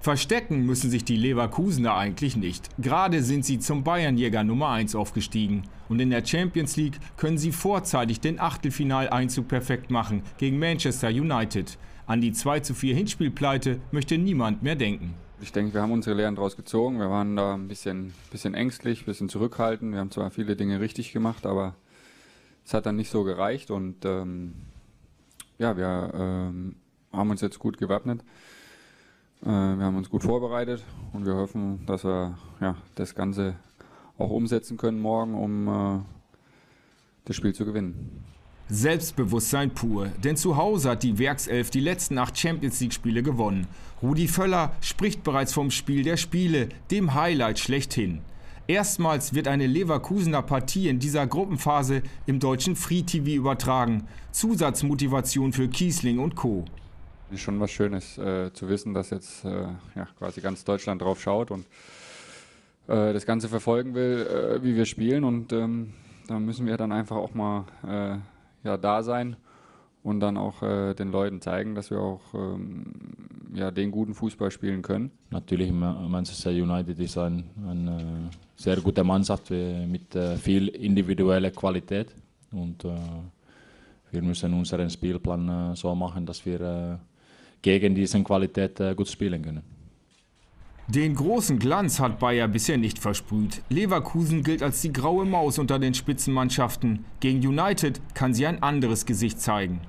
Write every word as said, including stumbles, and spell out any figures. Verstecken müssen sich die Leverkusener eigentlich nicht. Gerade sind sie zum Bayernjäger Nummer eins aufgestiegen. Und in der Champions League können sie vorzeitig den Achtelfinaleinzug perfekt machen gegen Manchester United. An die zwei zu vier Hinspielpleite möchte niemand mehr denken. Ich denke, wir haben unsere Lehren daraus gezogen. Wir waren da ein bisschen, bisschen ängstlich, ein bisschen zurückhaltend. Wir haben zwar viele Dinge richtig gemacht, aber es hat dann nicht so gereicht. Und ähm, ja, wir ähm, haben uns jetzt gut gewappnet. Wir haben uns gut vorbereitet und wir hoffen, dass wir ja, das Ganze auch umsetzen können morgen, um äh, das Spiel zu gewinnen. Selbstbewusstsein pur, denn zu Hause hat die Werkself die letzten acht Champions League Spiele gewonnen. Rudi Völler spricht bereits vom Spiel der Spiele, dem Highlight schlechthin. Erstmals wird eine Leverkusener Partie in dieser Gruppenphase im deutschen Free-T V übertragen. Zusatzmotivation für Kießling und Co. Ist schon was Schönes äh, zu wissen, dass jetzt äh, ja, quasi ganz Deutschland drauf schaut und äh, das Ganze verfolgen will, äh, wie wir spielen. Und ähm, da müssen wir dann einfach auch mal äh, ja, da sein und dann auch äh, den Leuten zeigen, dass wir auch ähm, ja, den guten Fußball spielen können. Natürlich, Manchester United ist eine ein, äh, sehr gute Mannschaft mit äh, viel individueller Qualität. Und äh, wir müssen unseren Spielplan äh, so machen, dass wir äh, gegen diese Qualität äh, gut spielen können. Den großen Glanz hat Bayer bisher nicht versprüht. Leverkusen gilt als die graue Maus unter den Spitzenmannschaften. Gegen United kann sie ein anderes Gesicht zeigen.